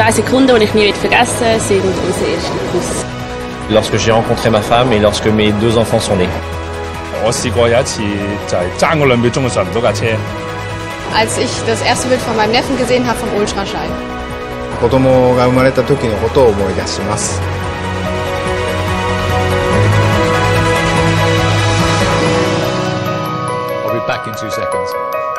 2 Sekunden, die ich nie vergessen werde, sind unser erster Kuss. Lorsque j'ai rencontré ma femme et lorsque mes deux enfants sont nés. Als ich das erste Bild von meinem Neffen gesehen habe, vom Ultraschall. I'll be back in 2 seconds.